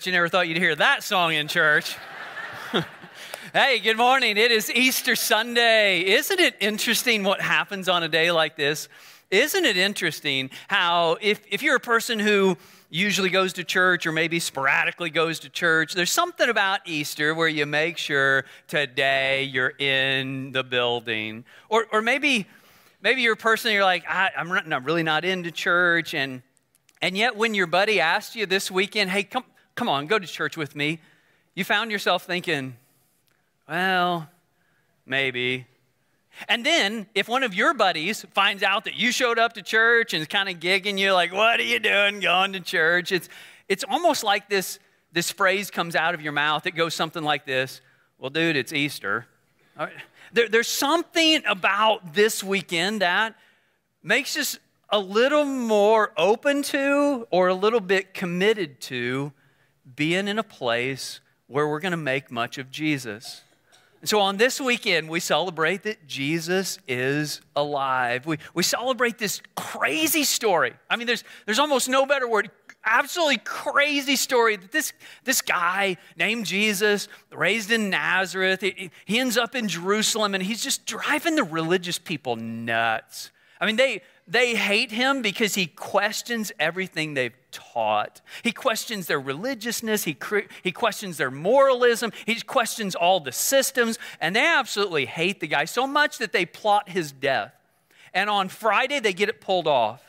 Bet you never thought you'd hear that song in church. Hey, good morning. It is Easter Sunday. Isn't it interesting what happens on a day like this? Isn't it interesting how if you're a person who usually goes to church or maybe sporadically goes to church, there's something about Easter where you make sure today you're in the building. Or maybe you're a person, you're like, I'm really not into church. And yet when your buddy asked you this weekend, hey, come on, go to church with me, you found yourself thinking, well, maybe. And then if one of your buddies finds out that you showed up to church and is kind of gigging you like, what are you doing going to church? It's almost like this phrase comes out of your mouth. It goes something like this. Well, dude, it's Easter. All right. There's something about this weekend that makes us a little more open to or a little bit committed to being in a place where we're going to make much of Jesus. So on this weekend, we celebrate that Jesus is alive. We celebrate this crazy story. I mean, there's almost no better word. Absolutely crazy story that this guy named Jesus, raised in Nazareth, he ends up in Jerusalem, and he's just driving the religious people nuts. I mean, they hate him because he questions everything they've taught. He questions their religiousness. He questions their moralism. He questions all the systems. And they absolutely hate the guy so much that they plot his death. And on Friday, they get it pulled off.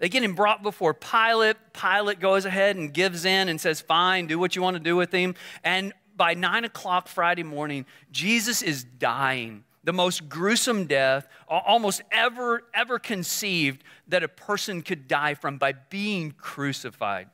They get him brought before Pilate. Pilate goes ahead and gives in and says, fine, do what you want to do with him. And by 9 o'clock Friday morning, Jesus is dying. The most gruesome death almost ever conceived that a person could die from, by being crucified,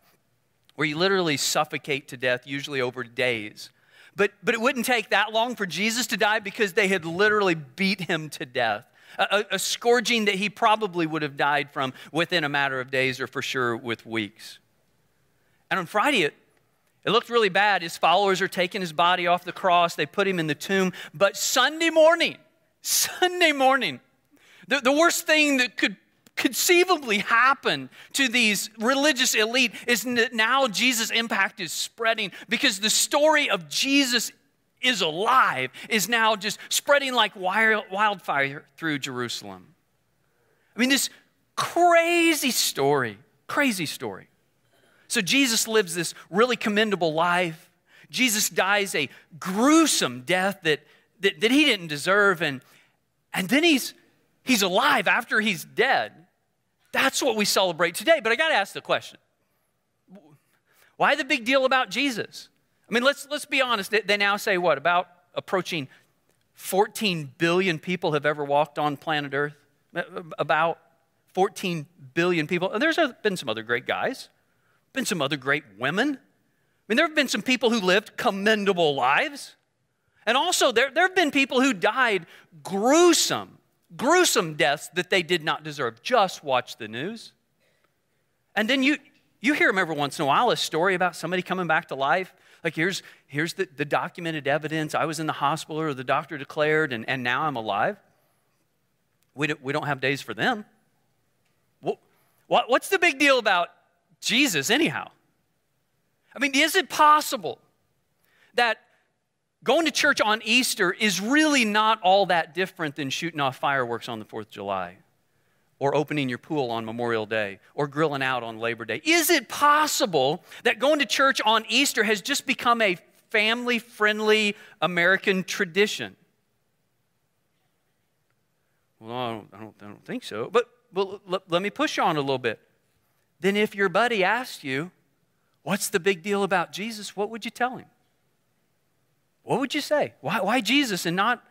where you literally suffocate to death, usually over days. But it wouldn't take that long for Jesus to die because they had literally beat him to death. A scourging that he probably would have died from within a matter of days, or for sure with weeks. And on Friday, it looked really bad. His followers are taking his body off the cross. They put him in the tomb. But Sunday morning, the worst thing that could conceivably happen to these religious elite is that now Jesus' impact is spreading, because the story of Jesus is alive is now just spreading like wildfire through Jerusalem. I mean, this crazy story. So Jesus lives this really commendable life. Jesus dies a gruesome death that he didn't deserve. And then he's alive after he's dead. That's what we celebrate today. But I got to ask the question, why the big deal about Jesus? I mean, let's be honest. They now say what? About approaching 14 billion people have ever walked on planet Earth. About 14 billion people. And there's been some other great guys. Been some other great women. I mean, there have been some people who lived commendable lives. And also there have been people who died gruesome deaths that they did not deserve. Just watch the news. And then you hear them every once in a while, a story about somebody coming back to life. Like, here's the documented evidence. I was in the hospital, or the doctor declared, and now I'm alive. We don't have days for them. Well, what's the big deal about Jesus anyhow? I mean, is it possible that going to church on Easter is really not all that different than shooting off fireworks on the 4th of July, or opening your pool on Memorial Day, or grilling out on Labor Day? Is it possible that going to church on Easter has just become a family-friendly American tradition? Well, I don't think so, but let me push on a little bit. Then if your buddy asked you, what's the big deal about Jesus, what would you tell him? What would you say? Why Jesus, and not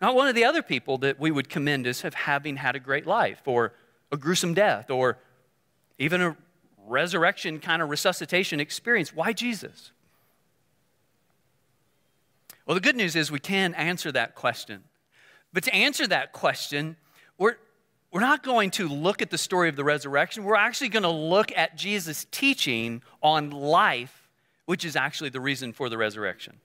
one of the other people that we would commend as having had a great life, or a gruesome death, or even a resurrection kind of resuscitation experience? Why Jesus? Well, the good news is we can answer that question. But to answer that question, we're not going to look at the story of the resurrection. We're actually going to look at Jesus' teaching on life, which is actually the reason for the resurrection.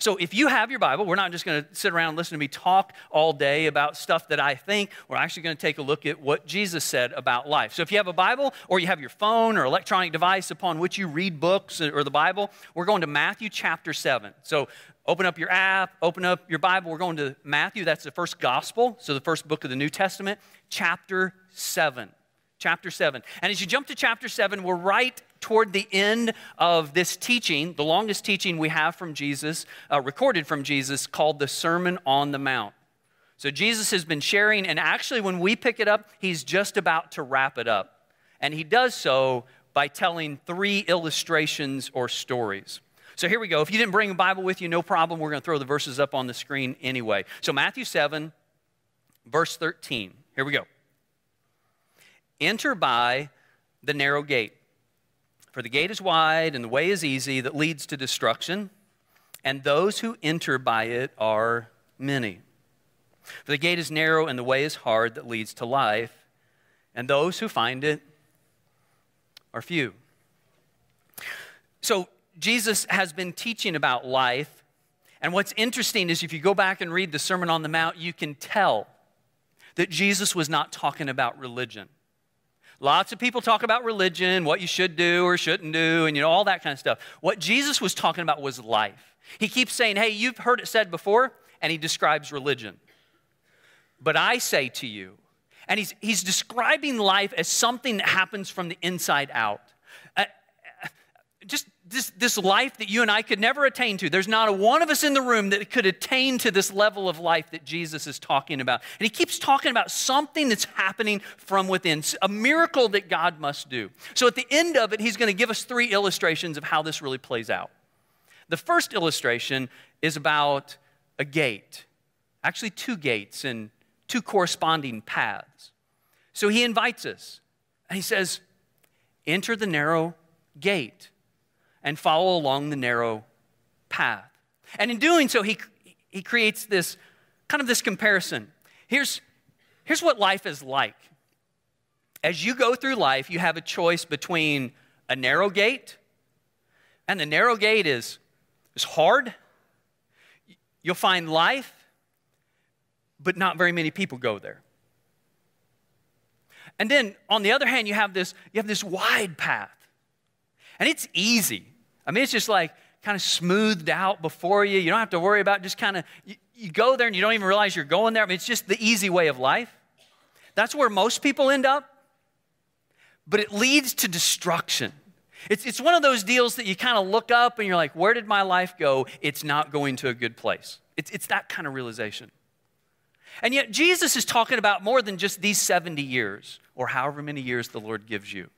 So if you have your Bible, we're not just going to sit around and listen to me talk all day about stuff that I think. We're actually going to take a look at what Jesus said about life. So if you have a Bible or you have your phone or electronic device upon which you read books or the Bible, we're going to Matthew chapter 7. So open up your app, open up your Bible. We're going to Matthew. That's the first gospel, so the first book of the New Testament, chapter 7. Chapter 7. And as you jump to chapter 7, we're right toward the end of this teaching, the longest teaching we have from Jesus, recorded from Jesus, called the Sermon on the Mount. So Jesus has been sharing, and actually when we pick it up, he's just about to wrap it up. And he does so by telling three illustrations or stories. So here we go. If you didn't bring a Bible with you, no problem. We're going to throw the verses up on the screen anyway. So Matthew 7, verse 13. Here we go. Enter by the narrow gate. For the gate is wide and the way is easy that leads to destruction, and those who enter by it are many. For the gate is narrow and the way is hard that leads to life, and those who find it are few. So Jesus has been teaching about life, and what's interesting is if you go back and read the Sermon on the Mount, you can tell that Jesus was not talking about religion. Lots of people talk about religion, what you should do or shouldn't do, and all that kind of stuff. What Jesus was talking about was life. He keeps saying, hey, you've heard it said before, and he describes religion. But I say to you, and he's describing life as something that happens from the inside out. Just this life that you and I could never attain to. There's not a one of us in the room that could attain to this level of life that Jesus is talking about. And he keeps talking about something that's happening from within, a miracle that God must do. So at the end of it, he's going to give us three illustrations of how this really plays out. The first illustration is about a gate, actually two gates and two corresponding paths. So he invites us, and he says, enter the narrow gate and follow along the narrow path. And in doing so, he creates this, kind of this comparison. Here's what life is like. As you go through life, you have a choice between a narrow gate, and the narrow gate is hard. You'll find life, but not very many people go there. And then, on the other hand, you have this wide path. And it's easy. I mean, it's just like kind of smoothed out before you. You don't have to worry about just kind of, you go there and you don't even realize you're going there. I mean, it's just the easy way of life. That's where most people end up. But it leads to destruction. It's one of those deals that you kind of look up and you're like, where did my life go? It's not going to a good place. It's that kind of realization. And yet Jesus is talking about more than just these 70 years or however many years the Lord gives you.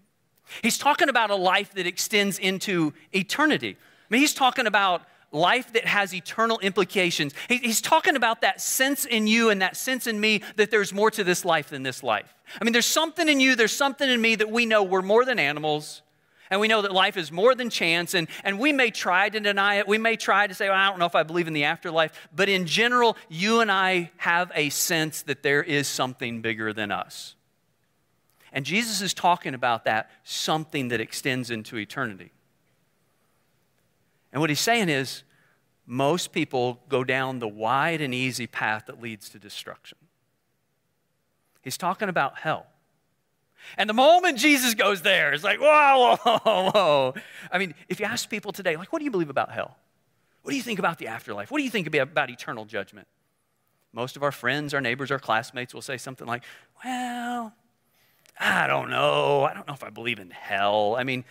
He's talking about a life that extends into eternity. I mean, he's talking about life that has eternal implications. He's talking about that sense in you and that sense in me that there's more to this life than this life. I mean, there's something in you, there's something in me that we know we're more than animals, and we know that life is more than chance, and we may try to deny it. We may try to say, well, I don't know if I believe in the afterlife, but in general, you and I have a sense that there is something bigger than us. And Jesus is talking about that, something that extends into eternity. And what he's saying is, most people go down the wide and easy path that leads to destruction. He's talking about hell. And the moment Jesus goes there, it's like, whoa, whoa, whoa, whoa. I mean, if you ask people today, like, what do you believe about hell? What do you think about the afterlife? What do you think about eternal judgment? Most of our friends, our neighbors, our classmates will say something like, well, I don't know. I don't know if I believe in hell. I mean,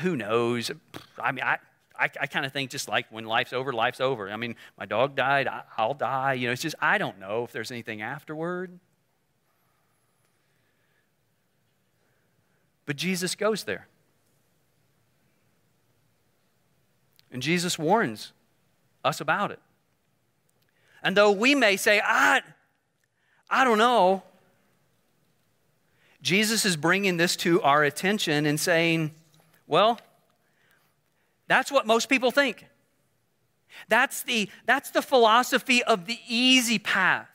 who knows? I mean, I kind of think just like when life's over, life's over. I mean, my dog died, I'll die. It's just I don't know if there's anything afterward. But Jesus goes there. And Jesus warns us about it. And though we may say, I don't know, Jesus is bringing this to our attention and saying, well, that's what most people think. That's the philosophy of the easy path.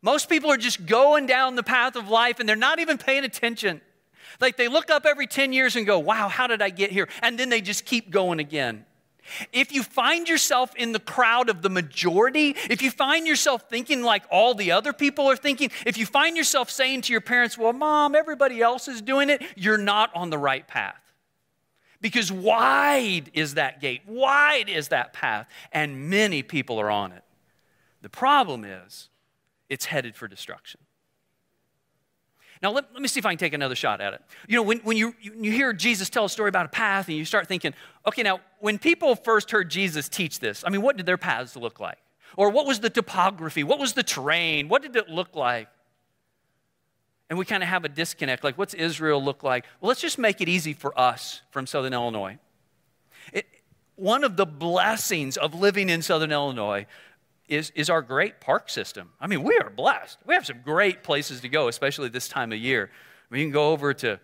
Most people are just going down the path of life and they're not even paying attention. Like they look up every 10 years and go, wow, how did I get here? And then they just keep going again. If you find yourself in the crowd of the majority, if you find yourself thinking like all the other people are thinking, if you find yourself saying to your parents, well, Mom, everybody else is doing it, you're not on the right path. Because wide is that gate, wide is that path, and many people are on it. The problem is it's headed for destruction. Now, let me see if I can take another shot at it. You know, when you hear Jesus tell a story about a path and you start thinking, okay, now, when people first heard Jesus teach this, I mean, what did their paths look like? Or what was the topography? What was the terrain? What did it look like? And we kind of have a disconnect, like, what's Israel look like? Well, let's just make it easy for us from Southern Illinois. One of the blessings of living in Southern Illinois is our great park system. I mean, we are blessed. We have some great places to go, especially this time of year. I mean, you can go over to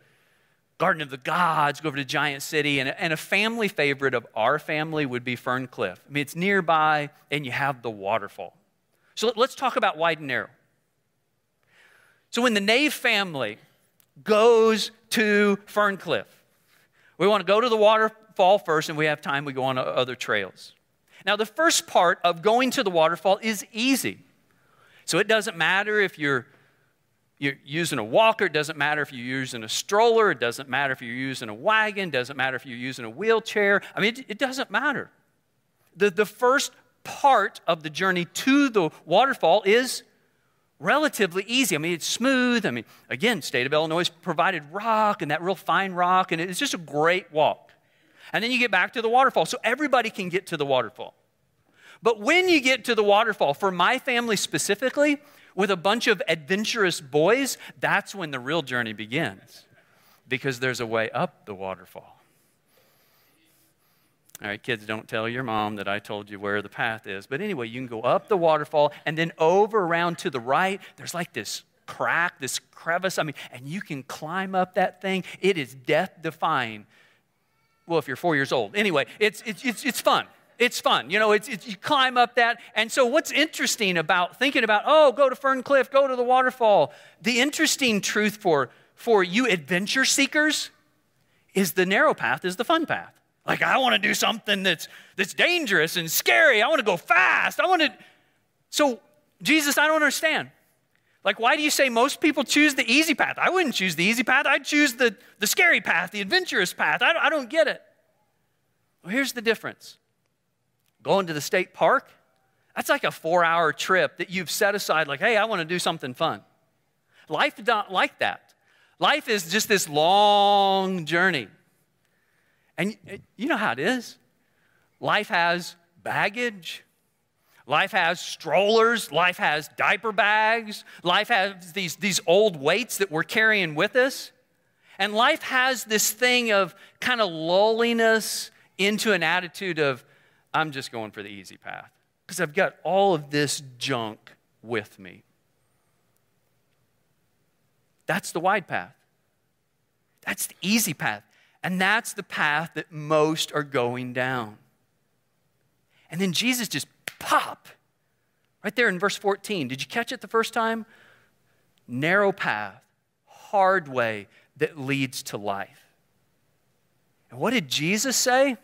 Garden of the Gods, go over to Giant City, and a family favorite of our family would be Fern Cliff. I mean, it's nearby, and you have the waterfall. So let's talk about wide and narrow. So when the Nave family goes to Fern Cliff, we want to go to the waterfall first, and we have time, we go on other trails. Now, the first part of going to the waterfall is easy. So it doesn't matter if you're using a walker. It doesn't matter if you're using a stroller. It doesn't matter if you're using a wagon. It doesn't matter if you're using a wheelchair. I mean, it doesn't matter. The first part of the journey to the waterfall is relatively easy. I mean, it's smooth. I mean, again, state of Illinois provided rock and that real fine rock, and it's just a great walk. And then you get back to the waterfall. So everybody can get to the waterfall. But when you get to the waterfall, for my family specifically, with a bunch of adventurous boys, that's when the real journey begins. Because there's a way up the waterfall. All right, kids, don't tell your mom that I told you where the path is. But anyway, you can go up the waterfall and then over around to the right, there's like this crack, this crevice. I mean, and you can climb up that thing. It is death-defying. Well, if you're 4 years old. Anyway, it's fun. It's fun. You know, you climb up that. And so what's interesting about thinking about, oh, go to Fern Cliff, go to the waterfall, the interesting truth for you adventure seekers is the narrow path is the fun path. Like, I want to do something that's dangerous and scary. I want to go fast. So, Jesus, I don't understand. Like, why do you say most people choose the easy path? I wouldn't choose the easy path. I'd choose the scary path, the adventurous path. I don't get it. Well, here's the difference. Going to the state park, that's like a 4-hour trip that you've set aside like, hey, I want to do something fun. Life is not like that. Life is just this long journey. And you know how it is. Life has baggage. Life has strollers. Life has diaper bags. Life has these old weights that we're carrying with us. And life has this thing of kind of lulling us into an attitude of, I'm just going for the easy path because I've got all of this junk with me. That's the wide path. That's the easy path. And that's the path that most are going down. And then Jesus just pop, right there in verse 14. Did you catch it the first time? Narrow path, hard way that leads to life. And what did Jesus say?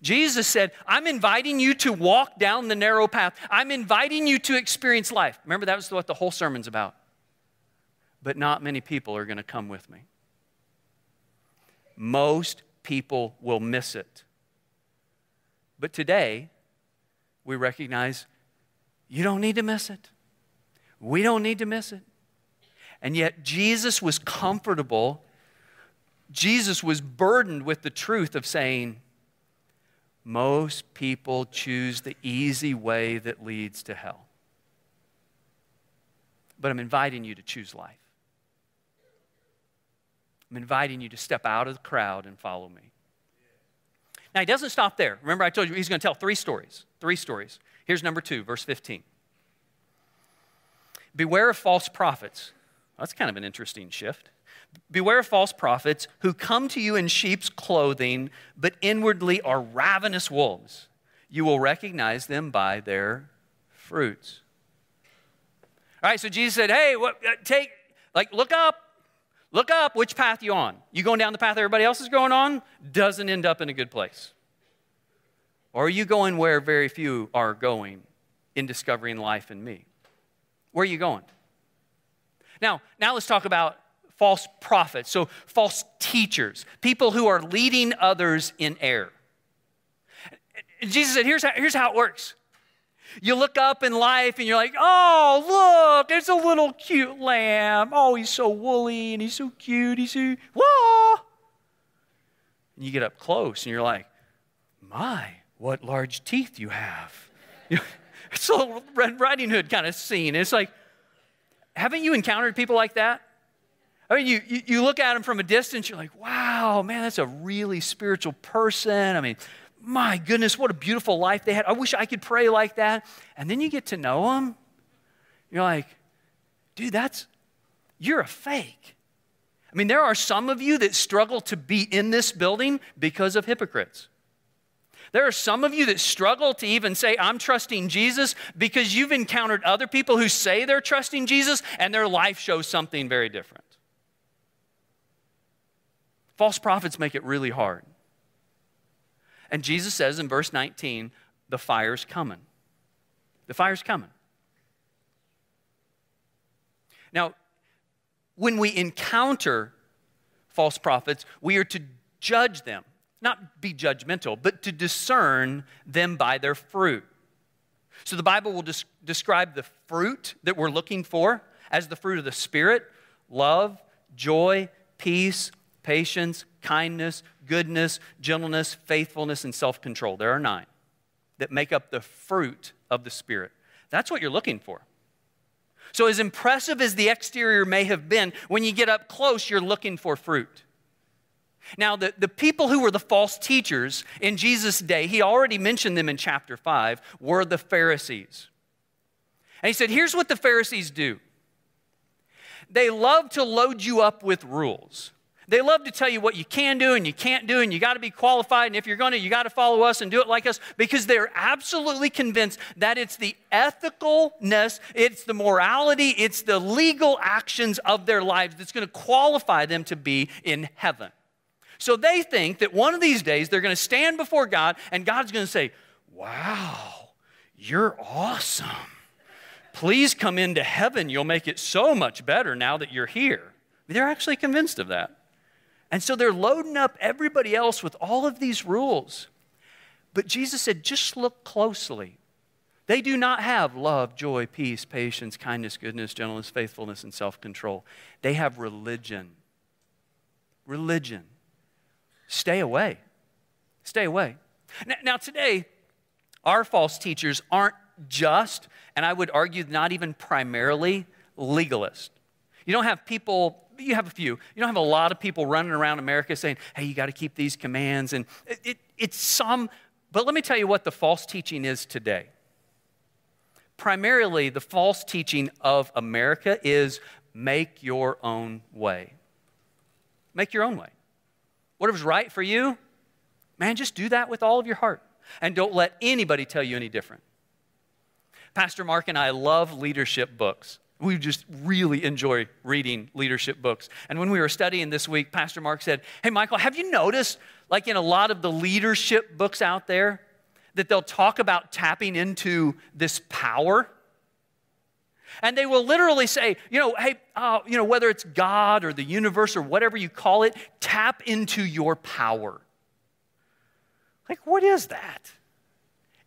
Jesus said, I'm inviting you to walk down the narrow path. I'm inviting you to experience life. Remember, that was what the whole sermon's about. But not many people are going to come with me. Most people will miss it. But today, we recognize you don't need to miss it. We don't need to miss it. And yet Jesus was comfortable. Jesus was burdened with the truth of saying, most people choose the easy way that leads to hell. But I'm inviting you to choose life. I'm inviting you to step out of the crowd and follow me. Now, he doesn't stop there. Remember, I told you he's going to tell three stories. Three stories. Here's number 2, verse 15. Beware of false prophets. That's kind of an interesting shift. Beware of false prophets who come to you in sheep's clothing, but inwardly are ravenous wolves. You will recognize them by their fruits. All right, so Jesus said, hey, look up which path you on. You going down the path everybody else is going on? Doesn't end up in a good place. Or are you going where very few are going in discovering life in me? Where are you going? Now let's talk about false prophets, so false teachers, people who are leading others in error. Jesus said, here's how it works. You look up in life and you're like, oh, look, there's a little cute lamb. Oh, he's so woolly and he's so cute. He's so, whoa. And you get up close and you're like, my, what large teeth you have. It's a little Red Riding Hood kind of scene. It's like, haven't you encountered people like that? I mean, you look at them from a distance, you're like, wow, man, that's a really spiritual person. I mean, my goodness, what a beautiful life they had. I wish I could pray like that. And then you get to know them. You're like, dude, you're a fake. I mean, there are some of you that struggle to be in this building because of hypocrites. There are some of you that struggle to even say, I'm trusting Jesus, because you've encountered other people who say they're trusting Jesus and their life shows something very different. False prophets make it really hard. And Jesus says in verse 19, the fire's coming. The fire's coming. Now, when we encounter false prophets, we are to judge them. Not be judgmental, but to discern them by their fruit. So the Bible will describe the fruit that we're looking for as the fruit of the Spirit: love, joy, peace, patience, kindness, goodness, gentleness, faithfulness, and self-control. There are 9 that make up the fruit of the Spirit. That's what you're looking for. So as impressive as the exterior may have been, when you get up close, you're looking for fruit. Now, the people who were the false teachers in Jesus' day, he already mentioned them in chapter 5, were the Pharisees. And he said, here's what the Pharisees do. They love to load you up with rules. They love to tell you what you can do and you can't do, and you got to be qualified, and if you're going to, you got to follow us and do it like us, because they're absolutely convinced that it's the ethicalness, it's the morality, it's the legal actions of their lives that's going to qualify them to be in heaven. So they think that one of these days they're going to stand before God and God's going to say, wow, you're awesome. Please come into heaven. You'll make it so much better now that you're here. They're actually convinced of that. And so they're loading up everybody else with all of these rules. But Jesus said, just look closely. They do not have love, joy, peace, patience, kindness, goodness, gentleness, faithfulness, and self-control. They have religion. Religion. Stay away. Stay away. Now today, our false teachers aren't just, and I would argue not even primarily, legalist. You don't have people, you have a few. You don't have a lot of people running around America saying, hey, you got to keep these commands. And it's some, but let me tell you what the false teaching is today. Primarily, the false teaching of America is make your own way. Make your own way. Whatever's right for you, man, just do that with all of your heart. And don't let anybody tell you any different. Pastor Mark and I love leadership books. We just really enjoy reading leadership books. And when we were studying this week, Pastor Mark said, hey, Michael, have you noticed, like in a lot of the leadership books out there, that they'll talk about tapping into this power? And they will literally say, hey, whether it's God or the universe or whatever you call it, tap into your power. Like, what is that?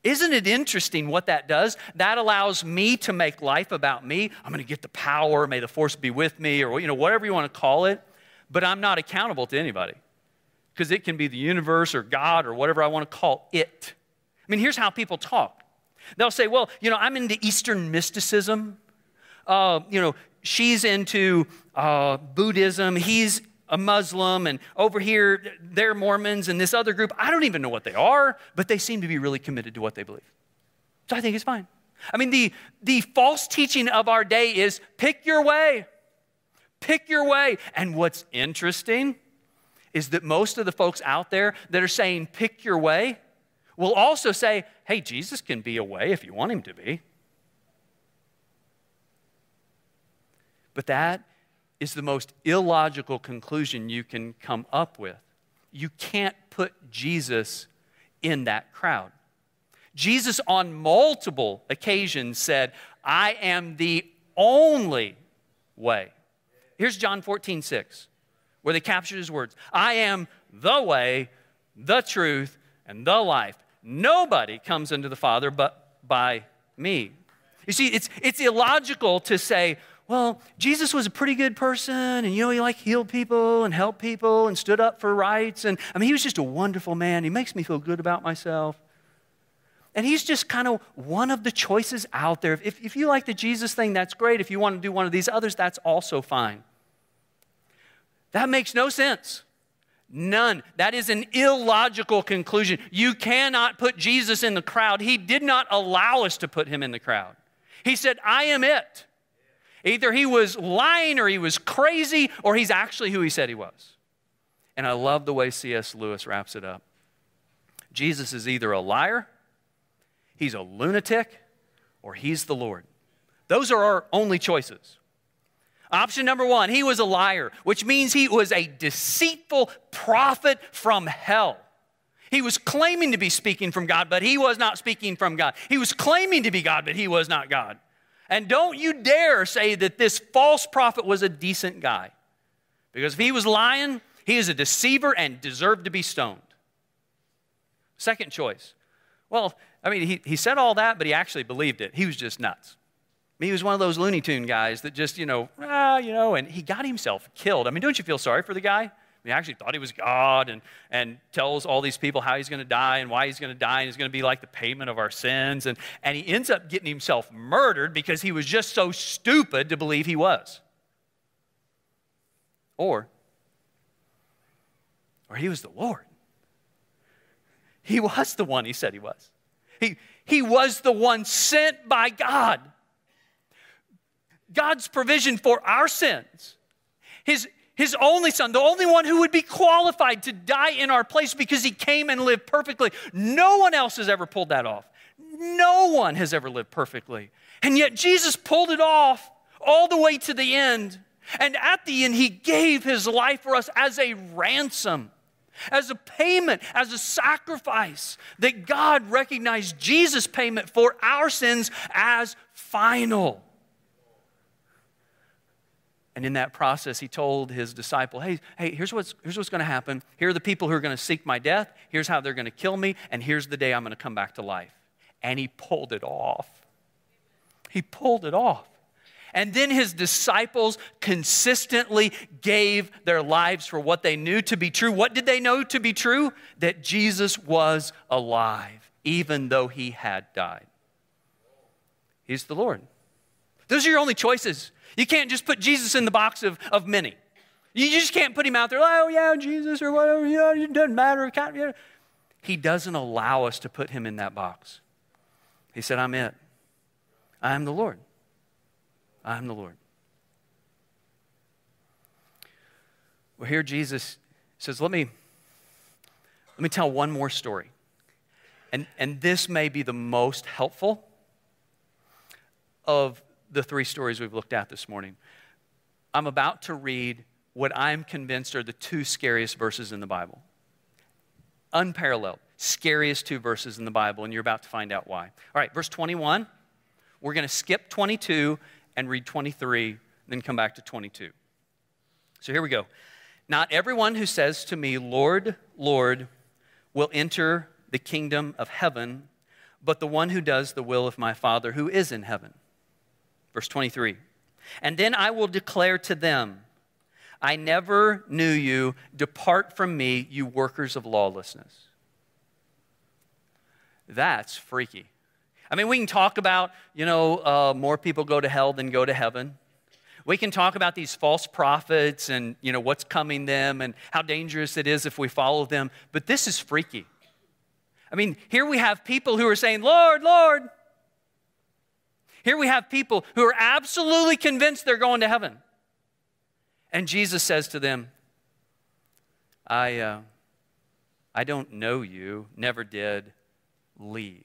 Isn't it interesting what that does? That allows me to make life about me. I'm going to get the power, may the force be with me, or whatever you want to call it. But I'm not accountable to anybody, because it can be the universe or God or whatever I want to call it. I mean, here's how people talk. They'll say, well, I'm into Eastern mysticism. She's into Buddhism, he's a Muslim, and over here, they're Mormons, and this other group, I don't even know what they are, but they seem to be really committed to what they believe. So I think it's fine. I mean, the false teaching of our day is pick your way. Pick your way. And what's interesting is that most of the folks out there that are saying pick your way will also say, hey, Jesus can be a way if you want him to be. But that is the most illogical conclusion you can come up with. You can't put Jesus in that crowd. Jesus on multiple occasions said, I am the only way. Here's John 14:6, where they captured his words. I am the way, the truth, and the life. Nobody comes unto the Father but by me. You see, it's illogical to say, well, Jesus was a pretty good person, and you know, he healed people and helped people and stood up for rights. And I mean, he was just a wonderful man. He makes me feel good about myself. And he's just kind of one of the choices out there. If you like the Jesus thing, that's great. If you want to do one of these others, that's also fine. That makes no sense. None. That is an illogical conclusion. You cannot put Jesus in the crowd. He did not allow us to put him in the crowd. He said, I am it. Either he was lying or he was crazy or he's actually who he said he was. And I love the way C.S. Lewis wraps it up. Jesus is either a liar, he's a lunatic, or he's the Lord. Those are our only choices. Option number one, he was a liar, which means he was a deceitful prophet from hell. He was claiming to be speaking from God, but he was not speaking from God. He was claiming to be God, but he was not God. And don't you dare say that this false prophet was a decent guy. Because if he was lying, he is a deceiver and deserved to be stoned. Second choice. Well, I mean, he said all that, but he actually believed it. He was just nuts. I mean, he was one of those Looney Tune guys that just, and he got himself killed. I mean, don't you feel sorry for the guy? I mean, he actually thought he was God and tells all these people how he's going to die and why he's going to die and he's going to be like the payment of our sins. And he ends up getting himself murdered because he was just so stupid to believe he was. Or he was the Lord. He was the one he said he was. He was the one sent by God. God's provision for our sins. His only son, the only one who would be qualified to die in our place because he came and lived perfectly. No one else has ever pulled that off. No one has ever lived perfectly. And yet Jesus pulled it off all the way to the end. And at the end, he gave his life for us as a ransom, as a payment, as a sacrifice, that God recognized Jesus' payment for our sins as final. And in that process, he told his disciple, hey, here's what's going to happen. Here are the people who are going to seek my death. Here's how they're going to kill me. And here's the day I'm going to come back to life. And he pulled it off. He pulled it off. And then his disciples consistently gave their lives for what they knew to be true. What did they know to be true? That Jesus was alive, even though he had died. He's the Lord. Those are your only choices. You can't just put Jesus in the box of many. You just can't put him out there, oh yeah, Jesus or whatever, yeah, it doesn't matter. He doesn't allow us to put him in that box. He said, I'm it. I am the Lord. I am the Lord. Well, here Jesus says, let me tell one more story. And this may be the most helpful of the three stories we've looked at this morning. I'm about to read what I'm convinced are the two scariest verses in the Bible. Unparalleled, scariest two verses in the Bible, and you're about to find out why. All right, verse 21. We're going to skip 22 and read 23, then come back to 22. So here we go. Not everyone who says to me, Lord, Lord, will enter the kingdom of heaven, but the one who does the will of my Father who is in heaven. Verse 23, and then I will declare to them, I never knew you, depart from me, you workers of lawlessness. That's freaky. I mean, we can talk about, more people go to hell than go to heaven. We can talk about these false prophets and, what's coming them and how dangerous it is if we follow them. But this is freaky. I mean, here we have people who are saying, Lord, Lord. Here we have people who are absolutely convinced they're going to heaven. And Jesus says to them, I don't know you, never did, leave.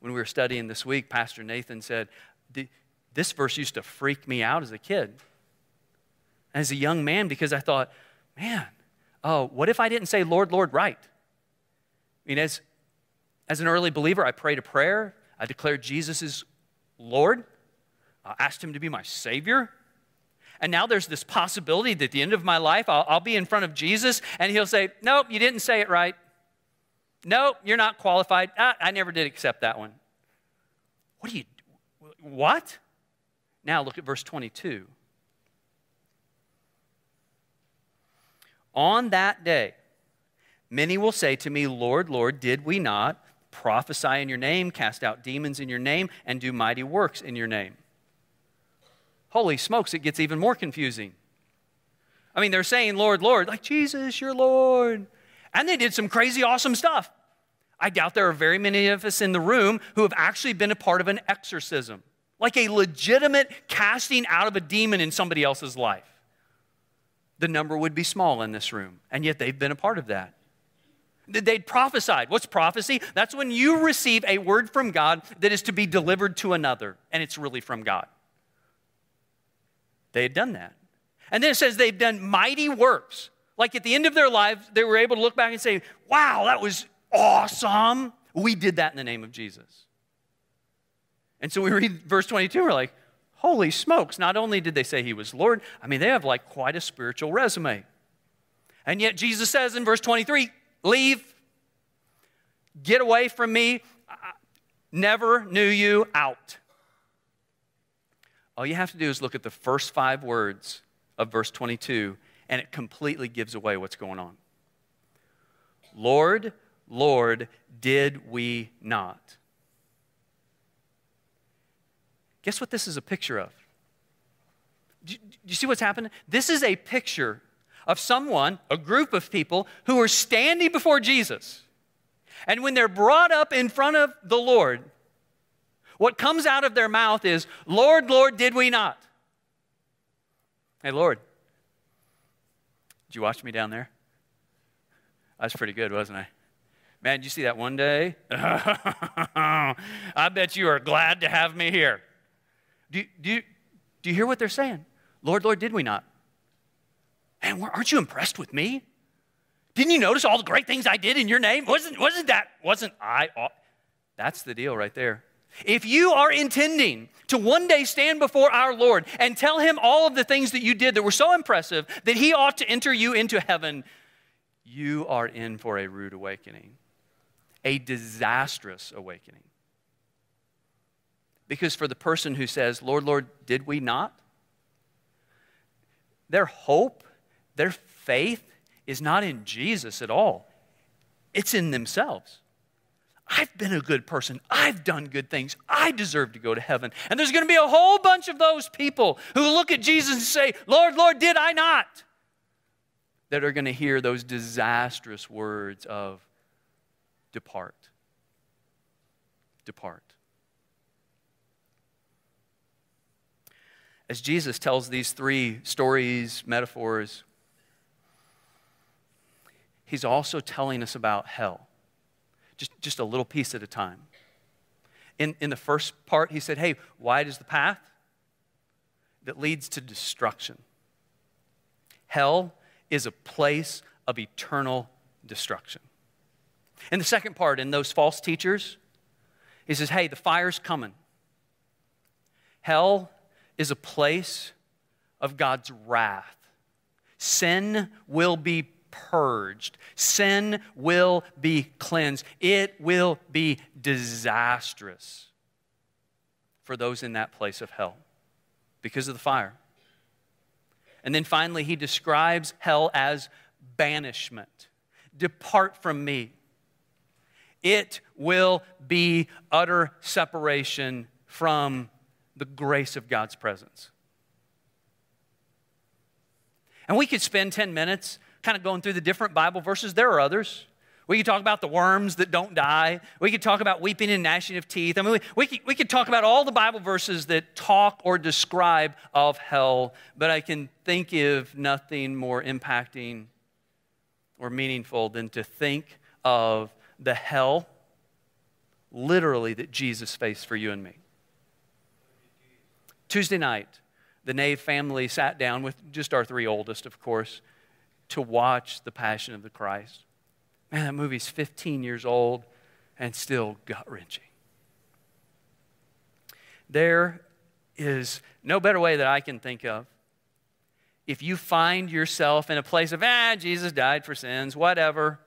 When we were studying this week, Pastor Nathan said, this verse used to freak me out as a kid, as a young man, because I thought, what if I didn't say Lord, Lord, right? I mean, as As an early believer, I prayed a prayer. I declared Jesus as Lord. I asked him to be my Savior. And now there's this possibility that at the end of my life, I'll be in front of Jesus, and he'll say, nope, you didn't say it right. Nope, you're not qualified. I never did accept that one. What do you, what? Now look at verse 22. On that day, many will say to me, Lord, Lord, did we not prophesy in your name, cast out demons in your name, and do mighty works in your name? Holy smokes, it gets even more confusing. I mean, they're saying, Lord, Lord, like Jesus, your Lord. And they did some crazy, awesome stuff. I doubt there are very many of us in the room who have actually been a part of an exorcism, like a legitimate casting out of a demon in somebody else's life. The number would be small in this room, and yet they've been a part of that. They'd prophesied. What's prophecy? That's when you receive a word from God that is to be delivered to another, and it's really from God. They had done that. And then it says they've done mighty works. Like at the end of their lives, they were able to look back and say, wow, that was awesome. We did that in the name of Jesus. And so we read verse 22, we're like, holy smokes, not only did they say he was Lord, I mean, they have like quite a spiritual resume. And yet Jesus says in verse 23, leave, get away from me, I never knew you, out. All you have to do is look at the first 5 words of verse 22, and it completely gives away what's going on. Lord, Lord, did we not? Guess what this is a picture of? Do you see what's happening? This is a picture of someone, a group of people, who are standing before Jesus. And when they're brought up in front of the Lord, what comes out of their mouth is, Lord, Lord, did we not? Hey, Lord, did you watch me down there? I was pretty good, wasn't I? Man, did you see that one day? I bet you are glad to have me here. Do you hear what they're saying? Lord, Lord, did we not? Man, aren't you impressed with me? Didn't you notice all the great things I did in your name? Wasn't I? That's the deal right there. If you are intending to one day stand before our Lord and tell him all of the things that you did that were so impressive that he ought to enter you into heaven, you are in for a rude awakening, a disastrous awakening. Because for the person who says, Lord, Lord, did we not? Their hope, their faith is not in Jesus at all. It's in themselves. I've been a good person. I've done good things. I deserve to go to heaven. And there's going to be a whole bunch of those people who look at Jesus and say, Lord, Lord, did I not? That are going to hear those disastrous words of depart. Depart. As Jesus tells these 3 stories, metaphors, he's also telling us about hell. Just a little piece at a time. In the first part, he said, hey, wide is the path that leads to destruction. Hell is a place of eternal destruction. In the second part, in those false teachers, he says, hey, the fire's coming. Hell is a place of God's wrath. Sin will be purged. Sin will be cleansed. It will be disastrous for those in that place of hell because of the fire. And then finally, he describes hell as banishment. Depart from me. It will be utter separation from the grace of God's presence. And we could spend 10 minutes kind of going through the different Bible verses. There are others. We could talk about the worms that don't die. We could talk about weeping and gnashing of teeth. I mean, we could talk about all the Bible verses that talk or describe of hell, but I can think of nothing more impacting or meaningful than to think of the hell literally that Jesus faced for you and me. Tuesday night, the Nave family sat down with just our 3 oldest, of course, to watch The Passion of the Christ. Man, that movie's 15 years old. and still gut-wrenching. There is no better way that I can think of. If you find yourself in a place of, Jesus died for sins, whatever,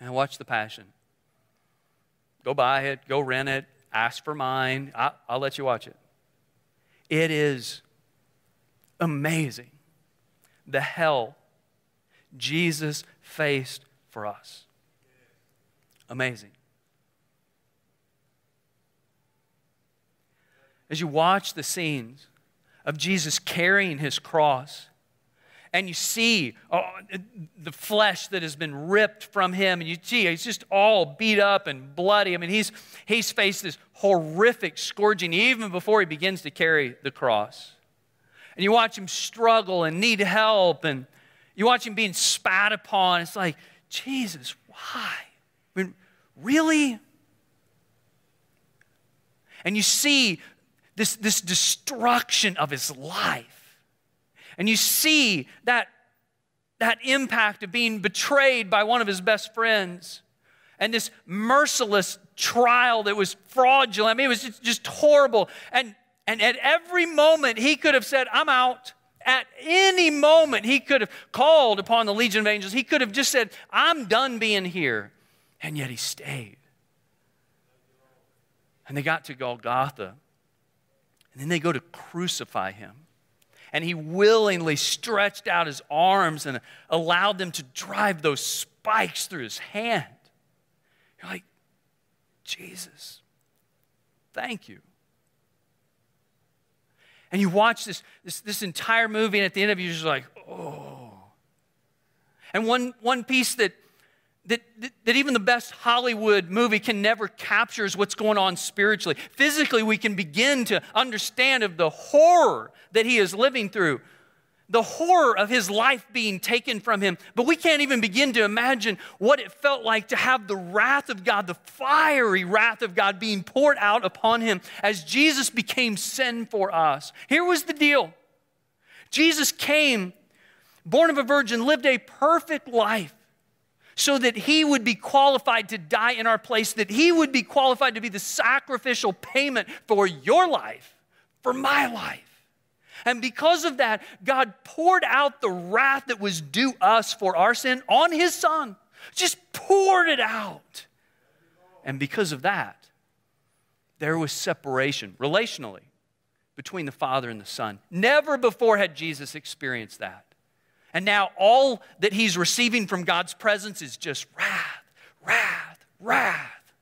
and watch The Passion. Go buy it, go rent it, ask for mine. I'll let you watch it. It is amazing the hell Jesus faced for us. Amazing. As you watch the scenes of Jesus carrying his cross, and you see the flesh that has been ripped from him, and you see he's just all beat up and bloody. I mean, he's faced this horrific scourging even before he begins to carry the cross. And you watch him struggle and need help, and you watch him being spat upon. It's like, Jesus, why? I mean, really? And you see this destruction of his life. And you see that impact of being betrayed by one of his best friends. And this merciless trial that was fraudulent. I mean, it was just horrible. And at every moment, he could have said, I'm out. At any moment, he could have called upon the legion of angels. He could have just said, I'm done being here. And yet he stayed. And they got to Golgotha. And then they go to crucify him. And he willingly stretched out his arms and allowed them to drive those spikes through his hand. You're like, Jesus, thank you. And you watch this entire movie, and at the end of it, you're just like, oh. And one piece that even the best Hollywood movie can never capture is what's going on spiritually. Physically, we can begin to understand of the horror that he is living through, the horror of his life being taken from him. But we can't even begin to imagine what it felt like to have the wrath of God, the fiery wrath of God being poured out upon him as Jesus became sin for us. Here was the deal. Jesus came, born of a virgin, lived a perfect life, so that he would be qualified to die in our place, that he would be qualified to be the sacrificial payment for your life, for my life. And because of that, God poured out the wrath that was due us for our sin on his son, just poured it out. And because of that, there was separation relationally between the Father and the Son. Never before had Jesus experienced that. And now all that he's receiving from God's presence is just wrath, wrath, wrath.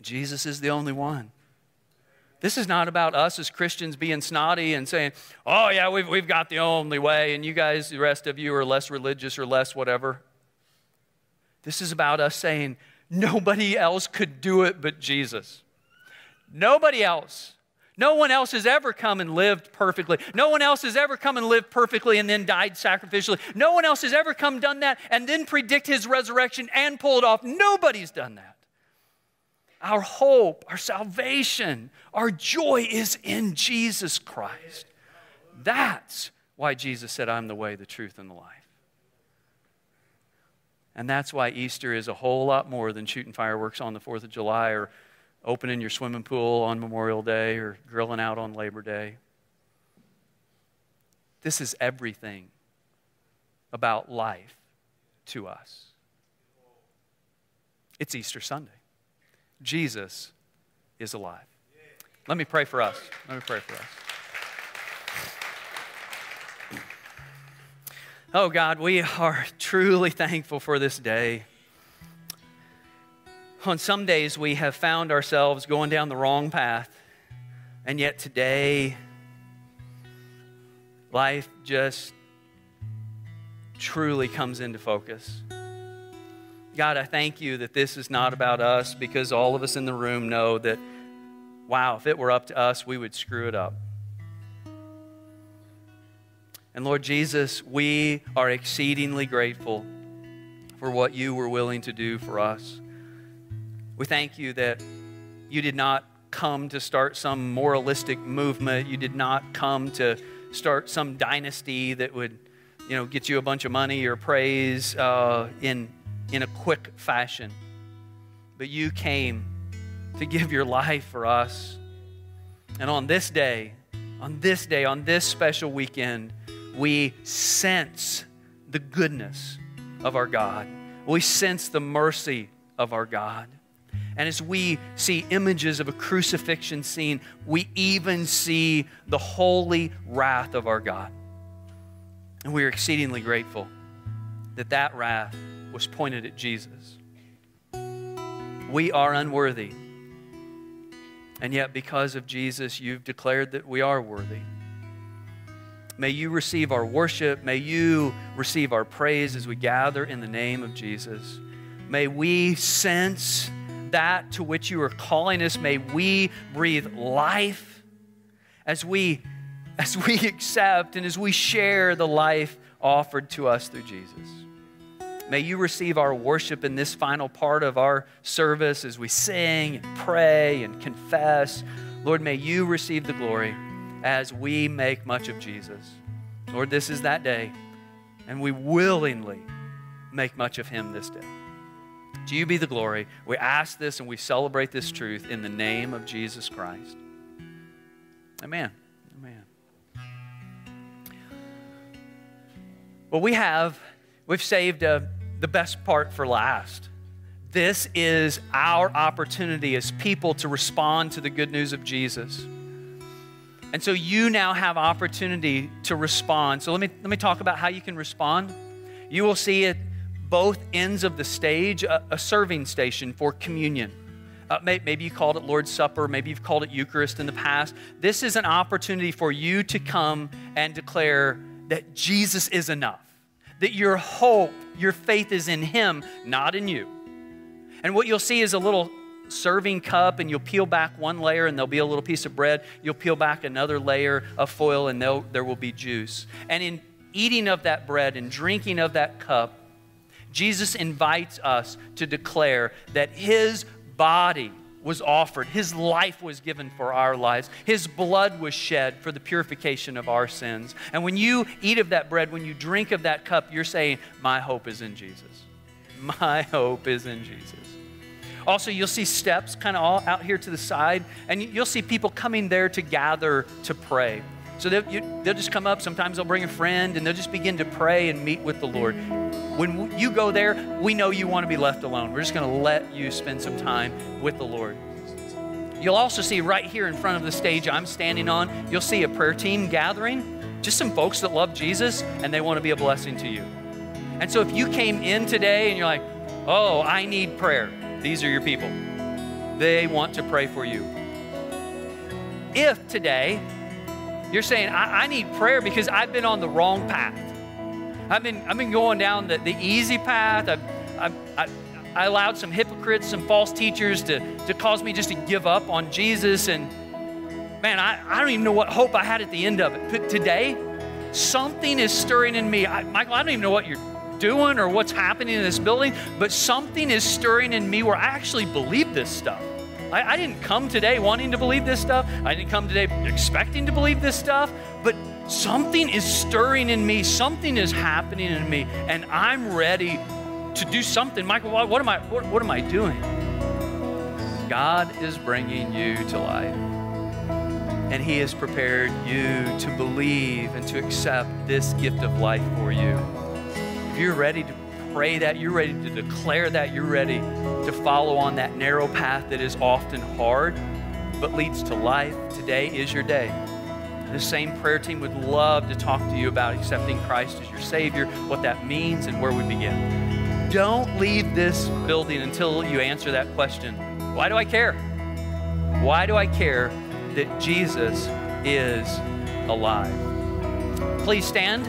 Jesus is the only one. This is not about us as Christians being snotty and saying, oh yeah, we've got the only way, and you guys, the rest of you are less religious or less whatever. This is about us saying, nobody else could do it but Jesus. Nobody else. No one else has ever come and lived perfectly. No one else has ever come and lived perfectly and then died sacrificially. No one else has ever come done that and then predict his resurrection and pull it off. Nobody's done that. Our hope, our salvation, our joy is in Jesus Christ. That's why Jesus said, I'm the way, the truth, and the life. And that's why Easter is a whole lot more than shooting fireworks on the 4th of July or opening your swimming pool on Memorial Day or grilling out on Labor Day. This is everything about life to us. It's Easter Sunday. Jesus is alive. Let me pray for us. Oh God, we are truly thankful for this day. On some days, we have found ourselves going down the wrong path, and yet today, life just truly comes into focus. God, I thank you that this is not about us, because all of us in the room know that, wow, if it were up to us, we would screw it up. And Lord Jesus, we are exceedingly grateful for what you were willing to do for us. We thank you that you did not come to start some moralistic movement. You did not come to start some dynasty that would get you a bunch of money or praise in a quick fashion. But you came to give your life for us. And on this day, on this special weekend, we sense the goodness of our God. We sense the mercy of our God. And as we see images of a crucifixion scene, we even see the holy wrath of our God. And we are exceedingly grateful that that wrath was pointed at Jesus. We are unworthy. And yet because of Jesus, you've declared that we are worthy. May you receive our worship. May you receive our praise as we gather in the name of Jesus. May we sense that to which you are calling us. May we breathe life as we accept and as we share the life offered to us through Jesus. May you receive our worship in this final part of our service as we sing and pray and confess. Lord, may you receive the glory as we make much of Jesus. Lord, this is that day, and we willingly make much of him this day. To you be the glory. We ask this and we celebrate this truth in the name of Jesus Christ. Amen. Amen. Well, we've saved the best part for last. This is our opportunity as people to respond to the good news of Jesus. And so you now have opportunity to respond. So let me talk about how you can respond. You will see at both ends of the stage a serving station for communion. Maybe you called it Lord's Supper. Maybe you've called it Eucharist in the past. This is an opportunity for you to come and declare that Jesus is enough, that your hope, your faith is in him, not in you. And what you'll see is a little serving cup, and you'll peel back one layer and there'll be a little piece of bread. You'll peel back another layer of foil and there will be juice. And in eating of that bread and drinking of that cup, Jesus invites us to declare that his body was offered, his life was given for our lives, his blood was shed for the purification of our sins. And when you eat of that bread, when you drink of that cup, you're saying, my hope is in Jesus. My hope is in Jesus. Also, you'll see steps kind of all out here to the side, and you'll see people coming there to gather to pray. So they'll just come up. Sometimes they'll bring a friend, and they'll just begin to pray and meet with the Lord. When you go there, we know you want to be left alone. We're just going to let you spend some time with the Lord. You'll also see right here in front of the stage I'm standing on, you'll see a prayer team gathering, just some folks that love Jesus, and they want to be a blessing to you. And so if you came in today and you're like, oh, I need prayer, these are your people. They want to pray for you. If today you're saying, I need prayer because I've been on the wrong path. I've been going down the easy path. I allowed some hypocrites, some false teachers to cause me just to give up on Jesus. And man, I don't even know what hope I had at the end of it. But today, something is stirring in me. Michael, I don't even know what you're doing or what's happening in this building, but something is stirring in me where I actually believe this stuff. I didn't come today wanting to believe this stuff. I didn't come today expecting to believe this stuff, but something is stirring in me. Something is happening in me, and I'm ready to do something. Michael, what am I doing? God is bringing you to life, and he has prepared you to believe and to accept this gift of life for you. You're ready to pray that, you're ready to declare that, you're ready to follow on that narrow path that is often hard but leads to life, today is your day. The same prayer team would love to talk to you about accepting Christ as your Savior, what that means, and where we begin. Don't leave this building until you answer that question. Why do I care? Why do I care that Jesus is alive? Please stand.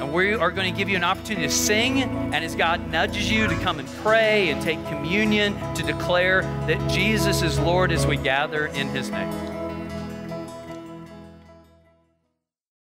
And we are going to give you an opportunity to sing, and as God nudges you to come and pray and take communion, to declare that Jesus is Lord as we gather in his name.